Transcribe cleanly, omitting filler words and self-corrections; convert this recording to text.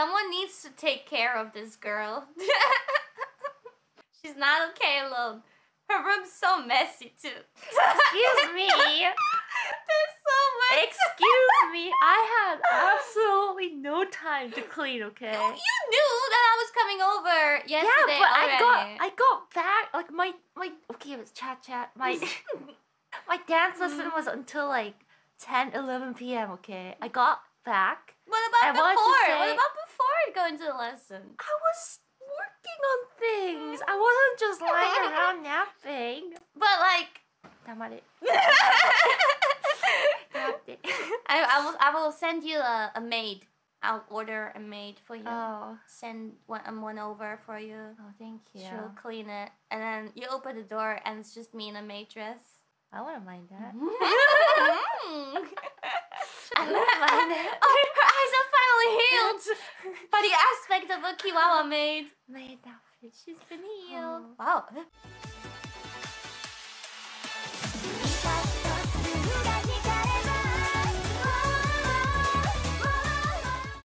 Someone needs to take care of this girl. She's not okay alone. Her room's so messy too. Excuse me. There's so much. Excuse me. I had absolutely no time to clean, okay? You knew that I was coming over yesterday. Yeah, but already. I got back, like my okay, it was chat. My my dance lesson was until like 10, 11 p.m. okay? I got back. What about before? What about before going to the lesson? I was working on things. I wasn't just lying around napping. But like, I will send you a maid. I'll order a maid for you. Oh. Send one over for you. Oh, thank you. She'll clean it, and then you open the door, and it's just me in a maid dress. I wouldn't mind that. I wouldn't mind that. Oh, her eyes are finally healed by the aspect of a Kiwawa maid. Maid outfit. She's been healed. Oh. Wow.